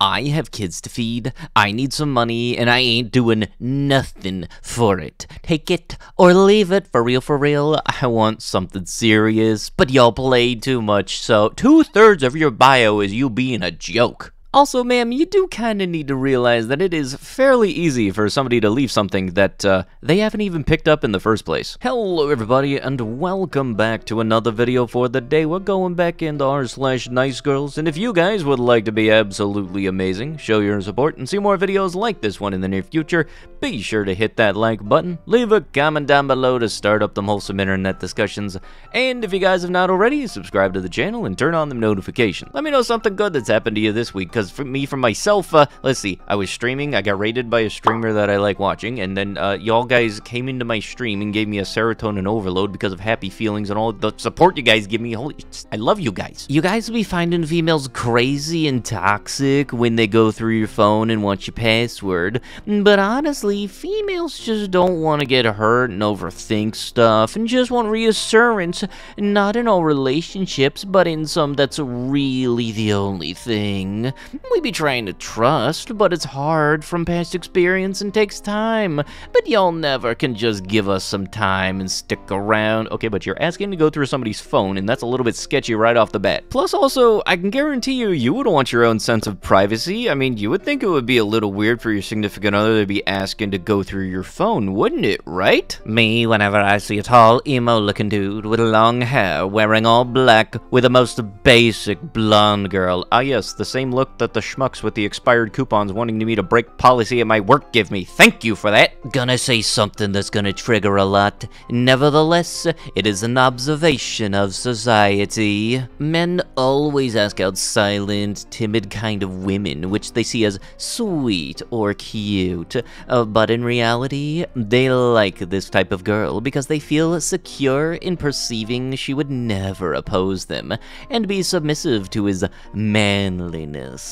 I have kids to feed, I need some money, and I ain't doing nothing for it. Take it or leave it, for real, for real. I want something serious, but y'all played too much, so 2/3 of your bio is you being a joke. Also, ma'am, you do kind of need to realize that it is fairly easy for somebody to leave something that they haven't even picked up in the first place. Hello, everybody, and welcome back to another video for the day. We're going back into r/nicegirls, and if you guys would like to be absolutely amazing, show your support, and see more videos like this one in the near future, be sure to hit that like button, leave a comment down below to start up them wholesome internet discussions, and if you guys have not already, subscribe to the channel and turn on the notifications. Let me know something good that's happened to you this week, because for myself, let's see, I was streaming, I got raided by a streamer that I like watching, and then y'all guys came into my stream and gave me a serotonin overload because of happy feelings and all the support you guys give me. Holy, I love you guys. You guys will be finding females crazy and toxic when they go through your phone and want your password, but honestly, females just don't want to get hurt and overthink stuff and just want reassurance, not in all relationships, but in some that's really the only thing. We be trying to trust, but it's hard from past experience and takes time. But y'all never can just give us some time and stick around. Okay, but you're asking to go through somebody's phone, and that's a little bit sketchy right off the bat. Plus, also, I can guarantee you, you would want your own sense of privacy. I mean, you would think it would be a little weird for your significant other to be asking to go through your phone, wouldn't it, right? Me, whenever I see a tall, emo-looking dude with long hair, wearing all black, with the most basic blonde girl. Ah, yes, the same look that the schmucks with the expired coupons wanting me to break policy at my work give me. Thank you for that. Gonna say something that's gonna trigger a lot. Nevertheless, it is an observation of society. Men always ask out silent, timid kind of women, which they see as sweet or cute. But in reality, they like this type of girl because they feel secure in perceiving she would never oppose them and be submissive to his manliness.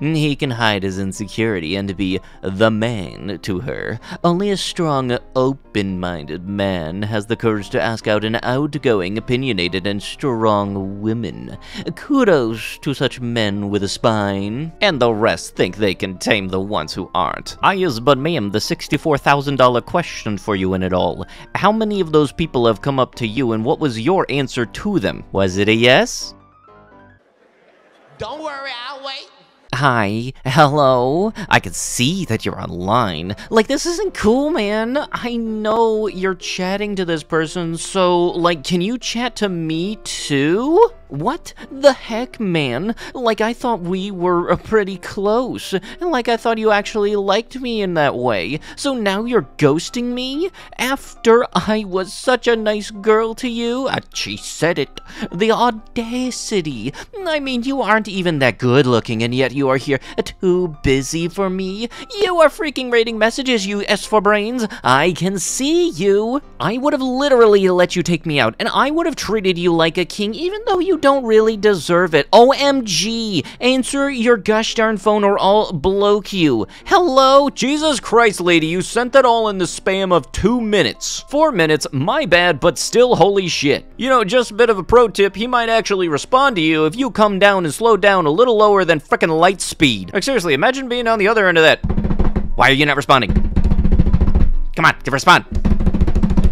He can hide his insecurity and be the man to her. Only a strong, open-minded man has the courage to ask out an outgoing, opinionated, and strong woman. Kudos to such men with a spine. And the rest think they can tame the ones who aren't. Ah, yes, but ma'am, the $64,000 question for you in it all. How many of those people have come up to you, and what was your answer to them? Was it a yes? Don't worry, I'll wait. Hi, hello, I can see that you're online. Like, this isn't cool, man. I know you're chatting to this person, so, like, can you chat to me too? What the heck, man? Like, I thought we were pretty close. Like, I thought you actually liked me in that way. So now you're ghosting me? After I was such a nice girl to you? She said it. The audacity. I mean, you aren't even that good looking, and yet you are here too busy for me. You are freaking rating messages, you S for brains. I can see you. I would have literally let you take me out, and I would have treated you like a king, even though you don't really deserve it. OMG, answer your gosh darn phone or I'll bloke you. Hello? Jesus Christ, lady, you sent that all in the spam of 2 minutes. 4 minutes, my bad, but still holy shit. You know, just a bit of a pro tip, he might actually respond to you if you come down and slow down a little lower than frickin' light speed. Like, seriously, imagine being on the other end of that. Why are you not responding? Come on, respond.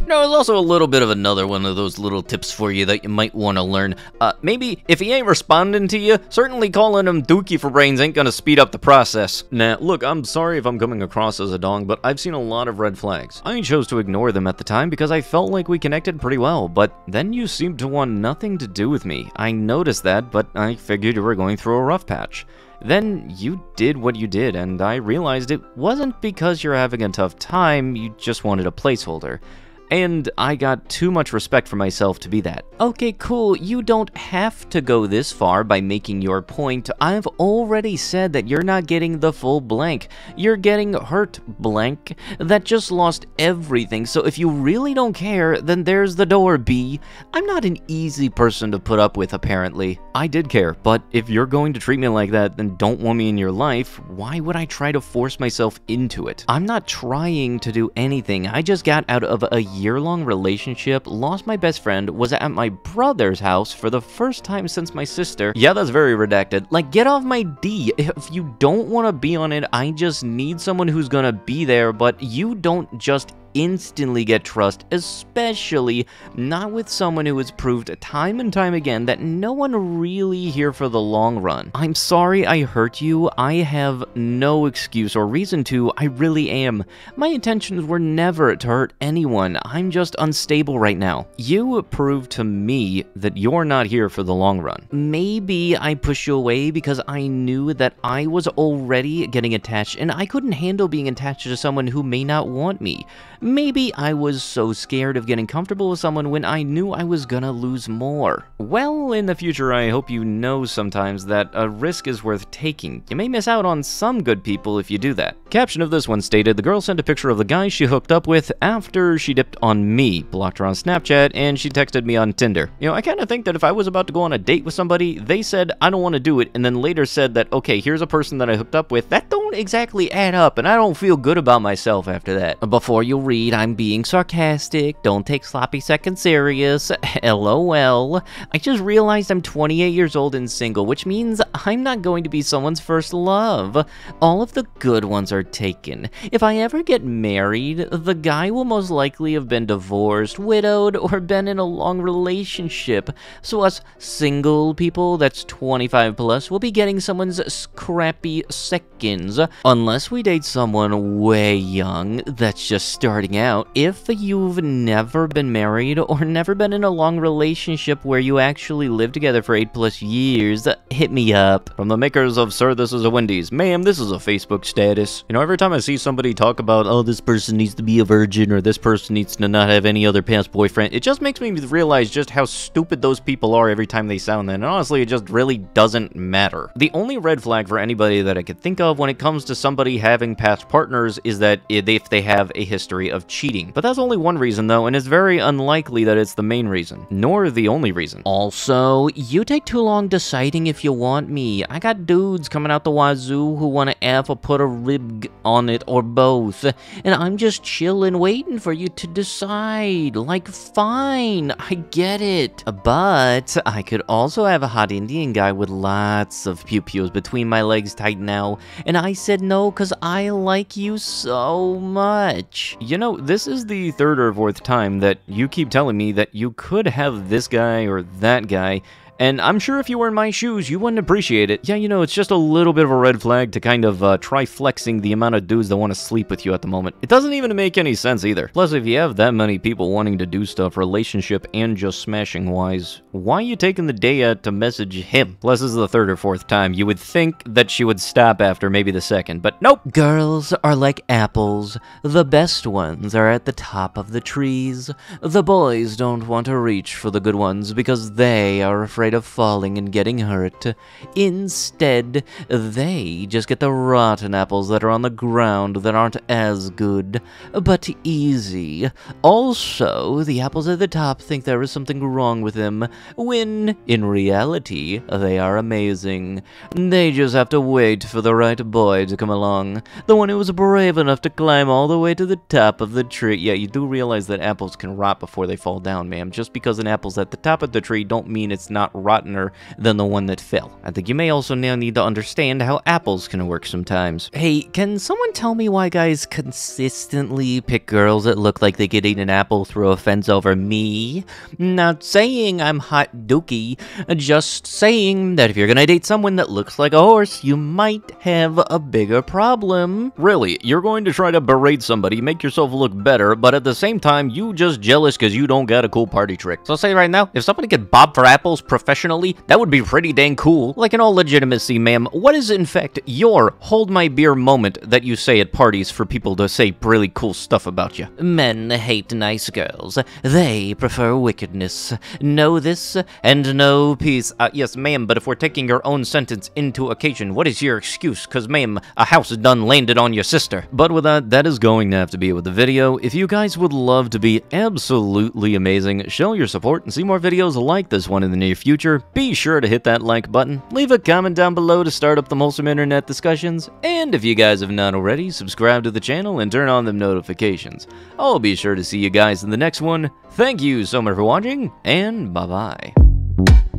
No, there's also a little bit of another one of those little tips for you that you might want to learn. Maybe if he ain't responding to you, certainly calling him dookie for brains ain't gonna speed up the process. Nah, look, I'm sorry if I'm coming across as a dong, but I've seen a lot of red flags. I chose to ignore them at the time because I felt like we connected pretty well, but then you seemed to want nothing to do with me. I noticed that, but I figured you were going through a rough patch. Then you did what you did, and I realized it wasn't because you're having a tough time, you just wanted a placeholder. And I got too much respect for myself to be that. Okay, cool, you don't have to go this far by making your point. I've already said that you're not getting the full blank. You're getting hurt blank. That just lost everything, so if you really don't care, then there's the door, B. I'm not an easy person to put up with, apparently. I did care, but if you're going to treat me like that, then don't want me in your life, why would I try to force myself into it? I'm not trying to do anything, I just got out of a year-long relationship, lost my best friend, was at my brother's house for the first time since my sister. Yeah, that's very redacted. Like, get off my D. If you don't want to be on it, I just need someone who's gonna be there, but you don't just instantly get trust, especially not with someone who has proved time and time again that no one really here for the long run. I'm sorry I hurt you. I have no excuse or reason to. I really am. My intentions were never to hurt anyone. I'm just unstable right now. You prove to me that you're not here for the long run. Maybe I pushed you away because I knew that I was already getting attached and I couldn't handle being attached to someone who may not want me. Maybe I was so scared of getting comfortable with someone when I knew I was gonna lose more. Well, in the future, I hope you know sometimes that a risk is worth taking. You may miss out on some good people if you do that. Caption of this one stated, the girl sent a picture of the guy she hooked up with after she dipped on me, blocked her on Snapchat, and she texted me on Tinder. You know, I kind of think that if I was about to go on a date with somebody, they said, I don't want to do it, and then later said that, okay, here's a person that I hooked up with, that don't exactly add up, and I don't feel good about myself after that. Before you read, I'm being sarcastic, don't take sloppy seconds serious, LOL. I just realized I'm 28 years old and single, which means I'm not going to be someone's first love. All of the good ones are taken. If I ever get married, the guy will most likely have been divorced, widowed, or been in a long relationship. So us single people that's 25 plus will be getting someone's scrappy seconds. Unless we date someone way young, that's just starting out. If you've never been married or never been in a long relationship where you actually live together for 8+ years, hit me up. From the makers of Sir, This Is a Wendy's. Ma'am, this is a Facebook status. You know, every time I see somebody talk about, oh, this person needs to be a virgin or this person needs to not have any other past boyfriend, it just makes me realize just how stupid those people are every time they sound that. And honestly, it just really doesn't matter. The only red flag for anybody that I could think of when it comes to somebody having past partners is that if they have a history of cheating. But that's only one reason though, and it's very unlikely that it's the main reason, nor the only reason. Also, you take too long deciding if you want me. I got dudes coming out the wazoo who want to F or put a rib on it or both, and I'm just chilling waiting for you to decide. Like, fine, I get it. But I could also have a hot Indian guy with lots of pew-pews between my legs tight now, and I said no because I like you so much. You know, this is the third or fourth time that you keep telling me that you could have this guy or that guy, and I'm sure if you were in my shoes, you wouldn't appreciate it. Yeah, you know, it's just a little bit of a red flag to kind of try flexing the amount of dudes that want to sleep with you at the moment. It doesn't even make any sense either. Plus, if you have that many people wanting to do stuff, relationship and just smashing-wise, why are you taking the day out to message him? Plus, this is the third or fourth time. You would think that she would stop after maybe the second, but nope. Girls are like apples. The best ones are at the top of the trees. The boys don't want to reach for the good ones because they are afraid of falling and getting hurt. Instead, they just get the rotten apples that are on the ground that aren't as good, but easy. Also, the apples at the top think there is something wrong with them, when, in reality, they are amazing. They just have to wait for the right boy to come along, the one who was brave enough to climb all the way to the top of the tree. Yeah, you do realize that apples can rot before they fall down, ma'am. Just because an apple's at the top of the tree don't mean it's not rottener than the one that fell. I think you may also now need to understand how apples can work sometimes. Hey, can someone tell me why guys consistently pick girls that look like they could eat an apple, throw a fence over me? Not saying I'm hot dookie, just saying that if you're gonna date someone that looks like a horse, you might have a bigger problem. Really, you're going to try to berate somebody, make yourself look better, but at the same time, you just jealous because you don't got a cool party trick. So say right now, if somebody could bob for apples professionally, that would be pretty dang cool. Like, in all legitimacy, ma'am, what is in fact your hold my beer moment that you say at parties for people to say really cool stuff about you? Men hate nice girls. They prefer wickedness. Know this and know peace. Yes, ma'am, but if we're taking your own sentence into occasion, what is your excuse? Because, ma'am, a house done landed on your sister. But with that, that is going to have to be it with the video. If you guys would love to be absolutely amazing, show your support and see more videos like this one in the near future. future, be sure to hit that like button, leave a comment down below to start up the wholesome internet discussions, and if you guys have not already, subscribe to the channel and turn on them notifications. I'll be sure to see you guys in the next one. Thank you so much for watching, and bye-bye.